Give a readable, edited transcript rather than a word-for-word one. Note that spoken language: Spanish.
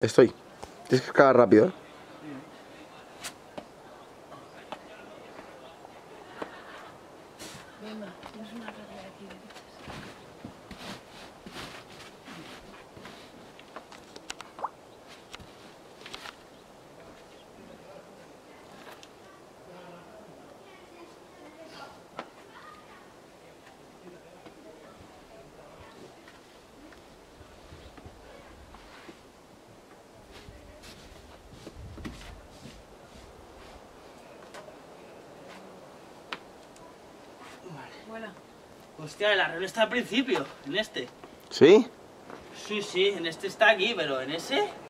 Estoy. Tienes que escalar rápido, ¿eh? Venga, no es una regla aquí. Bueno. Hostia, el arreglo está al principio, en este. ¿Sí? Sí, en este está aquí, pero en ese...